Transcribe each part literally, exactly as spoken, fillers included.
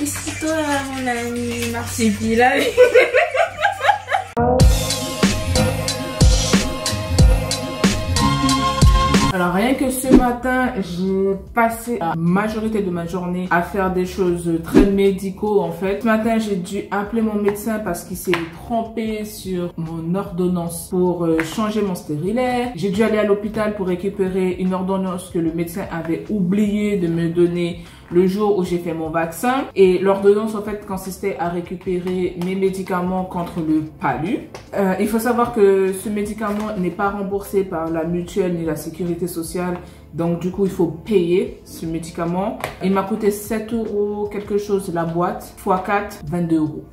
Qu'est-ce que toi, mon ami marsupilami? Alors rien que ce matin, j'ai passé la majorité de ma journée à faire des choses très médicaux en fait. Ce matin, j'ai dû appeler mon médecin parce qu'il s'est trompé sur mon ordonnance pour changer mon stérilet. J'ai dû aller à l'hôpital pour récupérer une ordonnance que le médecin avait oublié de me donner le jour où j'ai fait mon vaccin. Et l'ordonnance en fait consistait à récupérer mes médicaments contre le palu. Euh, il faut savoir que ce médicament n'est pas remboursé par la mutuelle ni la sécurité sociale. Donc du coup il faut payer ce médicament. Il m'a coûté sept euros quelque chose la boîte, fois quatre, vingt-deux euros.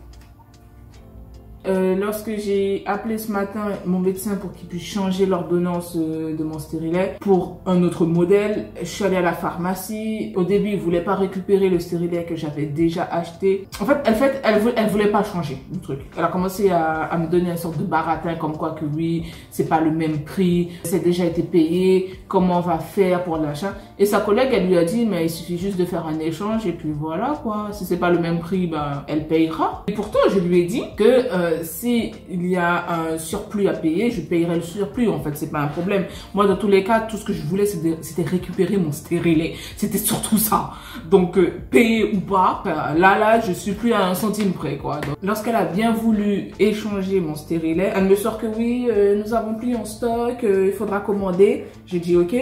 Euh, lorsque j'ai appelé ce matin mon médecin pour qu'il puisse changer l'ordonnance euh, de mon stérilet pour un autre modèle, je suis allée à la pharmacie. Au début, ils voulaient pas récupérer le stérilet que j'avais déjà acheté. En fait, elle fait, elle voulait, elle voulait pas changer le truc. Elle a commencé à, à me donner une sorte de baratin comme quoi que oui, c'est pas le même prix, c'est déjà été payé, comment on va faire pour l'achat. Et sa collègue, elle lui a dit mais il suffit juste de faire un échange et puis voilà quoi. Si c'est pas le même prix, ben elle payera. Et pourtant, je lui ai dit que euh, s'il y a un surplus à payer, je payerai le surplus. En fait, c'est pas un problème. Moi, dans tous les cas, tout ce que je voulais, c'était récupérer mon stérilet. C'était surtout ça. Donc, euh, payer ou pas, là, là, je suis plus à un centime près, quoi. Lorsqu'elle a bien voulu échanger mon stérilet, elle me sort que oui, euh, nous avons plus en stock, euh, il faudra commander. J'ai dit ok.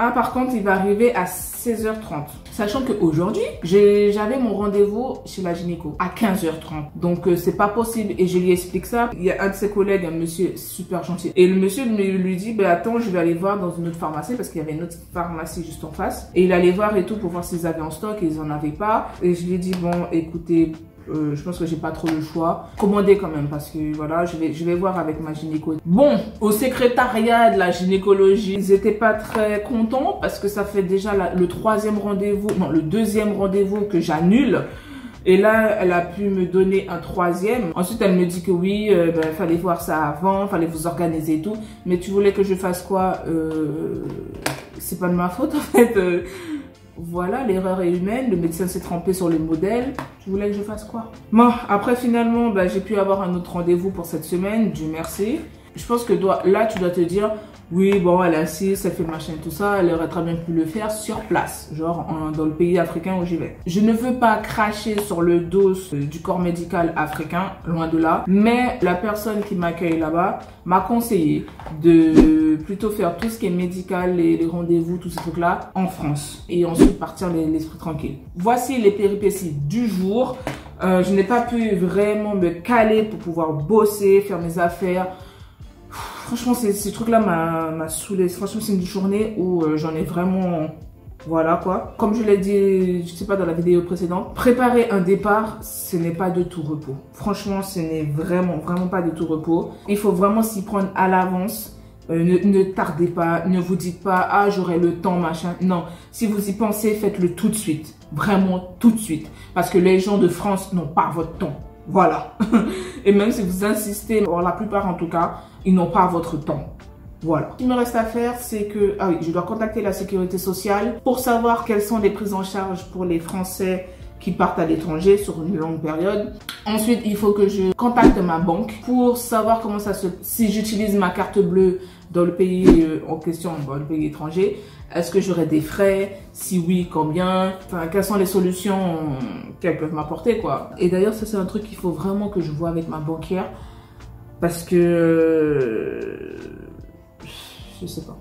Ah, par contre, il va arriver à seize heures trente. Sachant qu'aujourd'hui, j'avais mon rendez-vous chez la gynéco à quinze heures trente. Donc, euh, c'est pas possible. Et je lui explique ça. Il y a un de ses collègues, un monsieur super gentil. Et le monsieur lui dit, ben bah, attends, je vais aller voir dans une autre pharmacie parce qu'il y avait une autre pharmacie juste en face. Et il allait voir et tout pour voir s'ils avaient en stock et ils en avaient pas. Et je lui ai dit, bon, écoutez... Euh, je pense que j'ai pas trop le choix. Commandez quand même parce que voilà, je vais, je vais voir avec ma gynéco. Bon, au secrétariat de la gynécologie, ils étaient pas très contents parce que ça fait déjà la, le troisième rendez-vous, non, le deuxième rendez-vous que j'annule. Et là, elle a pu me donner un troisième. Ensuite, elle me dit que oui, euh, ben, fallait voir ça avant, fallait vous organiser et tout. Mais tu voulais que je fasse quoi? euh, C'est pas de ma faute en fait. Euh, Voilà, l'erreur est humaine, le médecin s'est trompé sur le modèle. Tu voulais que je fasse quoi? Bon, après finalement, bah, j'ai pu avoir un autre rendez-vous pour cette semaine, Dieu merci. Je pense que toi, là, tu dois te dire, oui, bon, elle insiste, elle fait machin, tout ça, elle aurait très bien pu le faire sur place, genre en, dans le pays africain où j'y vais. Je ne veux pas cracher sur le dos du corps médical africain, loin de là, mais la personne qui m'accueille là-bas m'a conseillé de plutôt faire tout ce qui est médical, les, les rendez-vous, tous ces trucs-là, en France, et ensuite partir l'esprit tranquille. Voici les péripéties du jour. Euh, je n'ai pas pu vraiment me caler pour pouvoir bosser, faire mes affaires. Franchement, ces, ces trucs-là m'a saoulé. Franchement, c'est une journée où euh, j'en ai vraiment... Voilà quoi. Comme je l'ai dit, je sais pas, dans la vidéo précédente, préparer un départ, ce n'est pas de tout repos. Franchement, ce n'est vraiment, vraiment pas de tout repos. Il faut vraiment s'y prendre à l'avance. Euh, ne, ne tardez pas, ne vous dites pas « Ah, j'aurai le temps, machin ». Non, si vous y pensez, faites-le tout de suite. Vraiment tout de suite. Parce que les gens de France n'ont pas votre temps. Voilà. Et même si vous insistez, pour la plupart en tout cas, ils n'ont pas votre temps. Voilà. Ce qu'il me reste à faire, c'est que... Ah oui, je dois contacter la sécurité sociale pour savoir quelles sont les prises en charge pour les Français qui partent à l'étranger sur une longue période. Ensuite, il faut que je contacte ma banque pour savoir comment ça se... Si j'utilise ma carte bleue dans le pays en question, dans le pays étranger, est-ce que j'aurai des frais? Si oui, combien? Enfin, quelles sont les solutions qu'elles peuvent m'apporter, quoi. Et d'ailleurs, ça, c'est un truc qu'il faut vraiment que je vois avec ma banquière parce que... Je sais pas.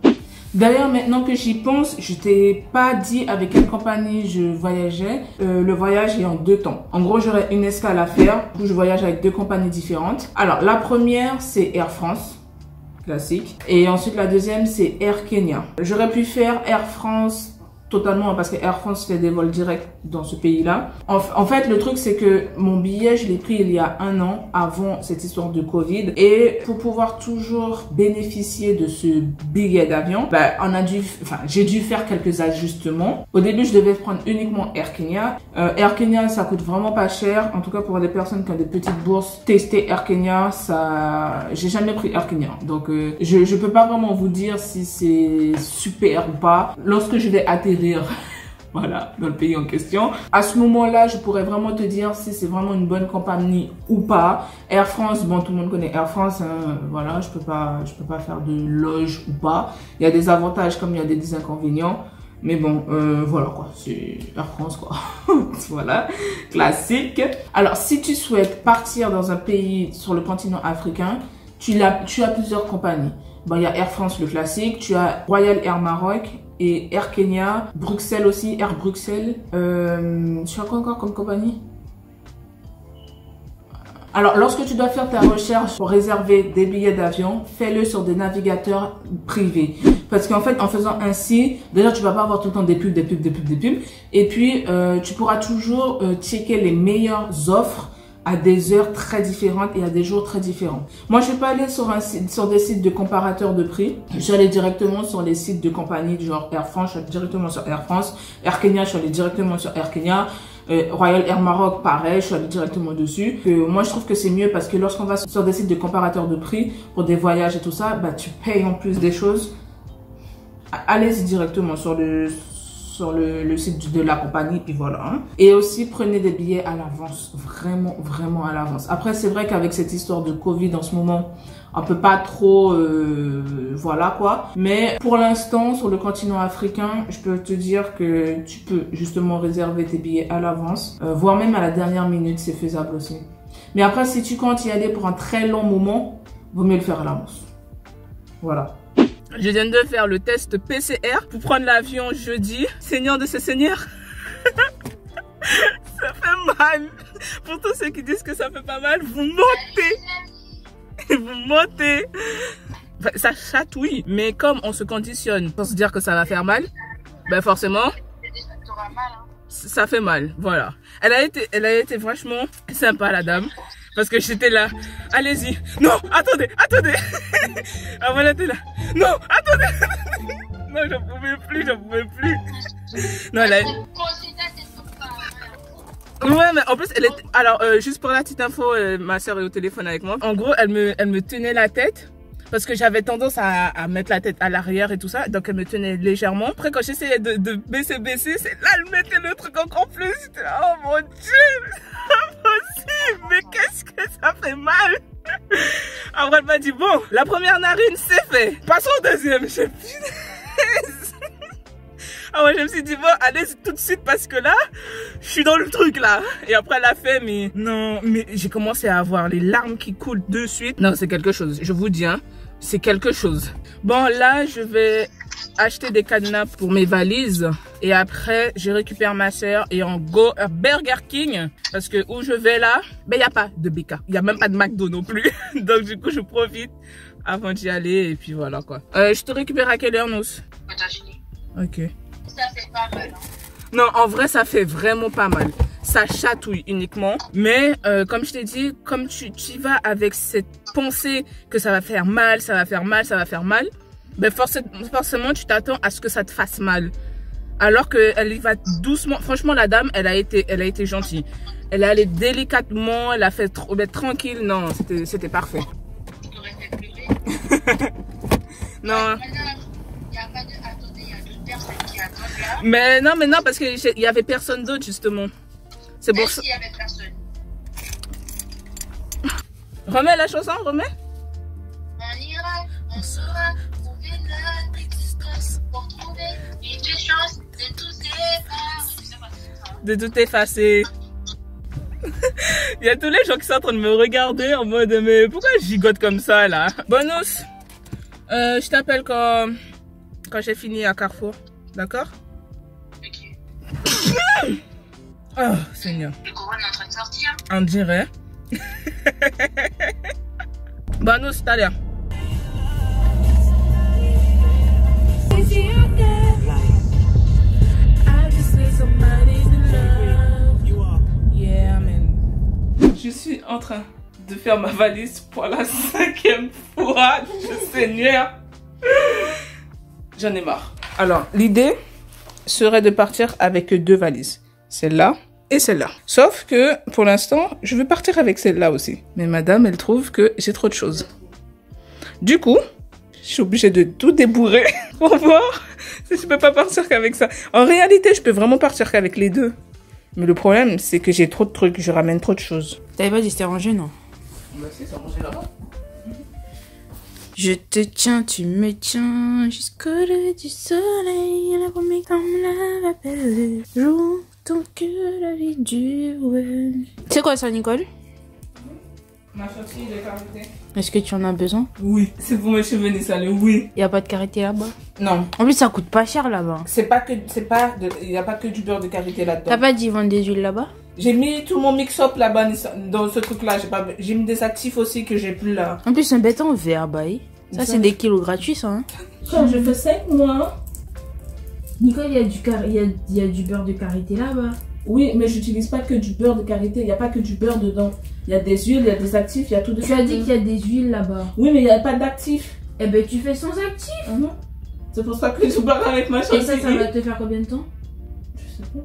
D'ailleurs, maintenant que j'y pense, je t'ai pas dit avec quelle compagnie je voyageais. Euh, le voyage est en deux temps. En gros, j'aurais une escale à faire où je voyage avec deux compagnies différentes. Alors, la première, c'est Air France, classique. Et ensuite, la deuxième, c'est Air Kenya. J'aurais pu faire Air France totalement parce que Air France fait des vols directs dans ce pays-là. En, en fait, le truc, c'est que mon billet, je l'ai pris il y a un an avant cette histoire de Covid. Et pour pouvoir toujours bénéficier de ce billet d'avion, ben, on a dû, enfin, j'ai dû faire quelques ajustements. Au début, je devais prendre uniquement Air Kenya. Euh, Air Kenya, ça coûte vraiment pas cher. En tout cas, pour les personnes qui ont des petites bourses, tester Air Kenya, ça, j'ai jamais pris Air Kenya. Donc, euh, je, je peux pas vraiment vous dire si c'est super ou pas. Lorsque je vais atterrir voilà, dans le pays en question. À ce moment-là, je pourrais vraiment te dire si c'est vraiment une bonne compagnie ou pas. Air France, bon, tout le monde connaît Air France, hein, voilà, je peux pas, je peux pas faire de loge ou pas. Il y a des avantages comme il y a des, des inconvénients. Mais bon, euh, voilà quoi, c'est Air France quoi, voilà, classique. Alors, si tu souhaites partir dans un pays sur le continent africain, tu as, tu as plusieurs compagnies. Bon, il y a Air France, le classique, tu as Royal Air Maroc et Air Kenya, Bruxelles aussi, Air Bruxelles. Euh, tu as quoi encore comme compagnie? Alors, lorsque tu dois faire ta recherche pour réserver des billets d'avion, fais-le sur des navigateurs privés. Parce qu'en fait, en faisant ainsi, déjà, tu vas pas avoir tout le temps des pubs, des pubs, des pubs, des pubs. Et puis, euh, tu pourras toujours euh, checker les meilleures offres à des heures très différentes et à des jours très différents. Moi, je vais pas aller sur un site, sur des sites de comparateurs de prix. Je suis allée directement sur les sites de compagnies du genre Air France, je suis allée directement sur Air France. Air Kenya, je suis allée directement sur Air Kenya. Euh, Royal Air Maroc, pareil, je suis allée directement dessus. Euh, moi, je trouve que c'est mieux parce que lorsqu'on va sur des sites de comparateurs de prix pour des voyages et tout ça, bah, tu payes en plus des choses. Allez-y directement sur le... sur le, le site de la compagnie, puis voilà. Hein. Et aussi, prenez des billets à l'avance, vraiment, vraiment à l'avance. Après, c'est vrai qu'avec cette histoire de Covid en ce moment, on peut pas trop, euh, voilà quoi. Mais pour l'instant, sur le continent africain, je peux te dire que tu peux justement réserver tes billets à l'avance, euh, voire même à la dernière minute, c'est faisable aussi. Mais après, si tu comptes y aller pour un très long moment, vaut mieux le faire à l'avance. Voilà. Je viens de faire le test P C R pour prendre l'avion jeudi. Seigneur de ce Seigneur, ça fait mal. Pour tous ceux qui disent que ça fait pas mal, vous mentez. Vous mentez. Enfin, ça chatouille, mais comme on se conditionne pour se dire que ça va faire mal, ben forcément, ça fait mal. Voilà. Elle a été, elle a été franchement sympa, la dame. Parce que j'étais là, allez-y, non, attendez, attendez. Ah voilà, t'es là, non, attendez. Non, j'en pouvais plus, j'en pouvais plus. Non, elle a... Ouais, mais en plus, elle est... Alors, euh, juste pour la petite info, euh, ma soeur est au téléphone avec moi. En gros, elle me, elle me tenait la tête. Parce que j'avais tendance à, à mettre la tête à l'arrière et tout ça. Donc, elle me tenait légèrement. Après, quand j'essayais de, de baisser, baisser, là, elle mettait le truc encore plus. J'étais là, oh mon Dieu, c'est impossible. Mais qu'est-ce que ça fait mal. Après, elle m'a dit, bon, la première narine, c'est fait. Passons au deuxième. J'ai Alors, je me suis dit, bon, allez tout de suite parce que là, je suis dans le truc là. Et après, elle a fait, mais non, mais j'ai commencé à avoir les larmes qui coulent de suite. Non, c'est quelque chose, je vous dis, hein, c'est quelque chose. Bon, là, je vais acheter des cadenas pour mes valises. Et après, je récupère ma soeur et on go à Burger King. Parce que où je vais là, ben, il n'y a pas de B K. Il n'y a même pas de McDo non plus. Donc, du coup, je profite avant d'y aller. Et puis voilà quoi. Euh, je te récupère à quelle heure, Nous? Ok. Ça fait pas mal, hein? Non, en vrai, ça fait vraiment pas mal. Ça chatouille uniquement. Mais euh, comme je t'ai dit, comme tu, tu y vas avec cette pensée que ça va faire mal, ça va faire mal, ça va faire mal, ben forcément, tu t'attends à ce que ça te fasse mal. Alors qu'elle y va doucement. Franchement, la dame, elle a été, elle a été gentille. Elle est allée délicatement, elle a fait trop, ben, tranquille. Non, c'était parfait. Je t'aurais fait pleurer. Non. Mais non, mais non, parce qu'il y avait personne d'autre, justement. C'est pour ça. Remets la chanson, remets. On ira, on saura trouver notre existence pour trouver une chance de tout effacer. De tout effacer. Il y a tous les gens qui sont en train de me regarder en mode, mais pourquoi je gigote comme ça, là? Bonus, euh, je t'appelle quand, quand j'ai fini à Carrefour. D'accord? Ok. Oh, Seigneur. Le courant est en train de sortir. On dirait. Bon, nous, c'est à l'heure. Je suis en train de faire ma valise pour la cinquième fois. Seigneur. J'en ai marre. Alors, l'idée serait de partir avec deux valises. Celle-là et celle-là. Sauf que, pour l'instant, je veux partir avec celle-là aussi. Mais madame, elle trouve que j'ai trop de choses. Du coup, Je suis obligée de tout débourrer pour voir si je peux pas partir qu'avec ça. En réalité, je peux vraiment partir qu'avec les deux. Mais le problème, c'est que j'ai trop de trucs. Je ramène trop de choses. T'avais pas dit c'était rangé, non? Bah si, c'est rangé là-bas. Je te tiens, tu me tiens, jusqu'au lever du soleil, la promesse comme la belle jour, tant que la vie dure. C'est quoi ça, Nicole? Ma sortie de karité. Est-ce que tu en as besoin? Oui, c'est pour mes cheveux des salés, oui. Il n'y a pas de karité là-bas? Non. En plus, ça coûte pas cher là-bas. C'est pas que, c'est pas, il n'y a pas que du beurre de karité là-dedans. T'as pas dit vendre des huiles là-bas? J'ai mis tout mon mix-up là-bas, dans ce truc-là. J'ai mis des actifs aussi que j'ai plus là. En plus, c'est embêtant, vert, bah. Ça, c'est des kilos gratuits, ça. Hein. Quand je fais cinq mois, Nicole, il y a du, y a, y a du beurre de karité là-bas. Oui, mais j'utilise pas que du beurre de karité. Il n'y a pas que du beurre dedans. Il y a des huiles, il y a des actifs, il y a tout de suite. Tu as dit qu'il y a des huiles là-bas. Oui, mais il n'y a pas d'actifs. Eh ben, tu fais sans actifs. Ah non. C'est pour ça que je barre avec ma chantilly. Et ça, ça va te faire combien de temps? Je sais pas.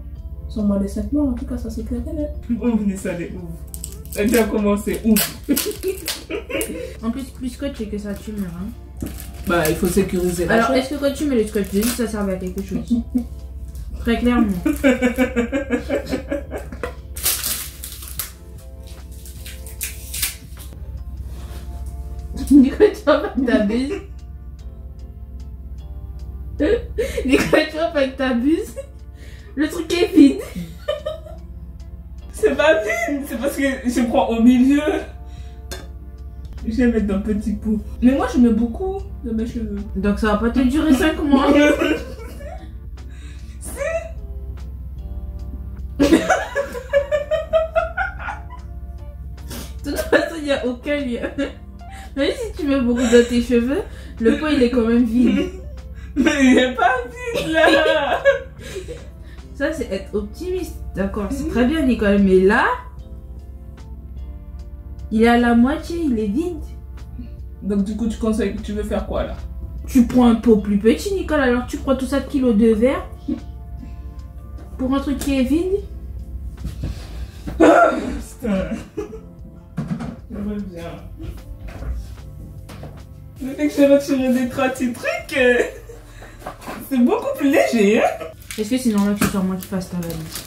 Sans moi les cinq mois, en tout cas, ça c'est clair. On venait saler, ouf. Elle a commencé, ouf. En plus, plus scotch et que ça tue, hein. Bah, il faut sécuriser la. Alors, est-ce que quand tu mets le scotch de ça serve à quelque chose? Très clairement. Nicole, tu vas pas que t'abuses. Nicole, tu vas pas que t'abuses. Le truc est vide. C'est pas vide, c'est parce que je prends au milieu. Je vais mettre dans le petit pot. Mais moi, je mets beaucoup de mes cheveux. Donc ça va pas te durer cinq mois. De toute façon, il n'y a aucun lien. Même si tu mets beaucoup dans tes cheveux, le pot il est quand même vide. Mais il n'est pas vide là. Ça c'est être optimiste, d'accord, c'est très bien Nicole, mais là, il est à la moitié, il est vide. Donc du coup tu conseilles, tu veux faire quoi là? Tu prends un pot plus petit Nicole, alors tu prends tout ça de kilos de verre pour un truc qui est vide. Ah, putain. Je reviens. Le fait que j'ai retiré des petits trucs, c'est beaucoup plus léger. Hein. Est-ce que sinon là, tu sors moi qui fasse ta valise?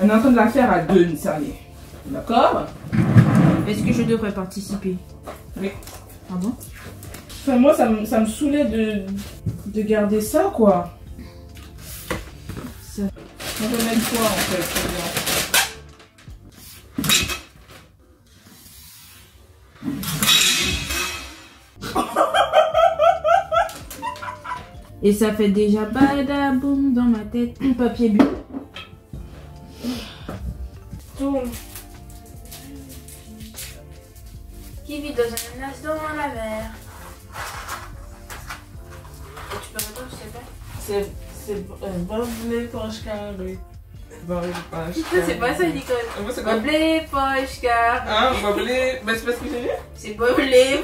On est en train de la faire à deux, Nissalie. D'accord? Est-ce que je devrais participer? Oui. Ah bon? Enfin, moi, ça me, ça me saoulait de, de garder ça, quoi. Ça. On peut mettre quoi, en fait? Et ça fait déjà badaboum dans ma tête. Papier bulle. Tourne. Qui vit dans un ananas dans la mer. Et tu peux retourner, je sais pas. C'est. C'est. Blé poche carré. C'est pas ça, Nicole. C'est quoi? Blé poche carré. Hein, blé. Bah, c'est pas ce que j'ai dit. C'est pas blé.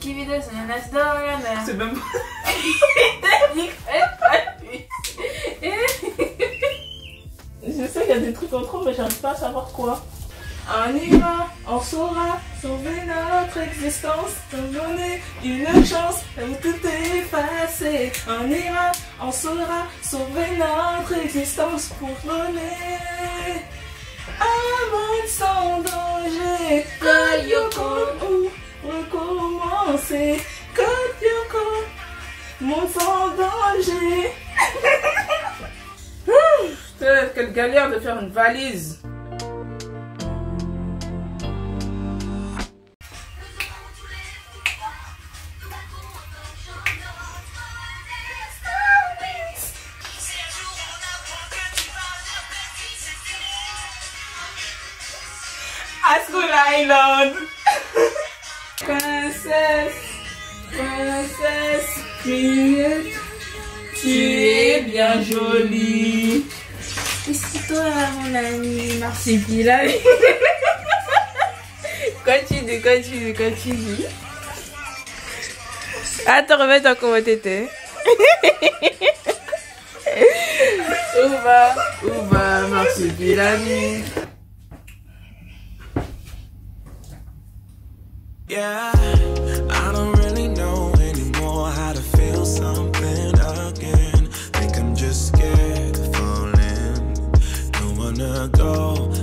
Qui vit dans un ananas dans la mer. C'est même pas. Je sais qu'il y a des trucs en trop, mais j'arrive pas à savoir quoi. On y va, on saura sauver notre existence. Te donner une chance où tout est effacé. On ira, on saura sauver notre existence pour donner. Un monde sans danger, que Yoko ou recommencer, que Yoko, monde sans danger. Putain, quelle galère de faire une valise. Island. Princesse, princesse, tu, tu es bien jolie. C'est toi mon ami Marsupilami. Continue, continue, continue. Attends, remets ton comment t'étais. Où va, où va Marsupilami? Yeah, I don't really know anymore how to feel something again. Think I'm just scared of falling. Don't wanna go.